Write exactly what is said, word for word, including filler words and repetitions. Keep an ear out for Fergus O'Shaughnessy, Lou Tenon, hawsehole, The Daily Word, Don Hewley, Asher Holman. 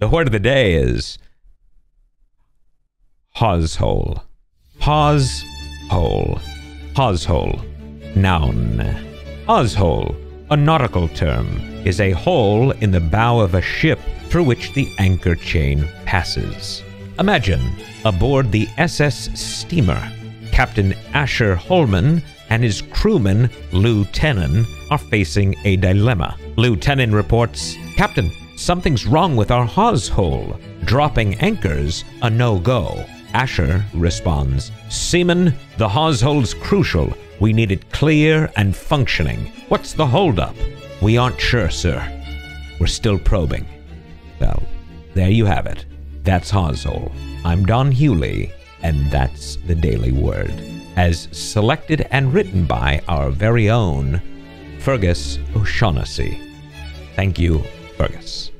The word of the day is hawsehole. Hawsehole. Hawsehole. Noun. Hawsehole, a nautical term, is a hole in the bow of a ship through which the anchor chain passes. Imagine, aboard the S S steamer, Captain Asher Holman and his crewman, Lou Tenon, are facing a dilemma. Lou Tenon reports, "Captain, something's wrong with our hawsehole. Dropping anchors, a no-go." Asher responds, "Seaman, the hawsehole's crucial. We need it clear and functioning. What's the holdup?" "We aren't sure, sir. We're still probing." Well, there you have it. That's hawsehole. I'm Don Hewley, and that's the Daily Word, as selected and written by our very own Fergus O'Shaughnessy. Thank you, Fergus.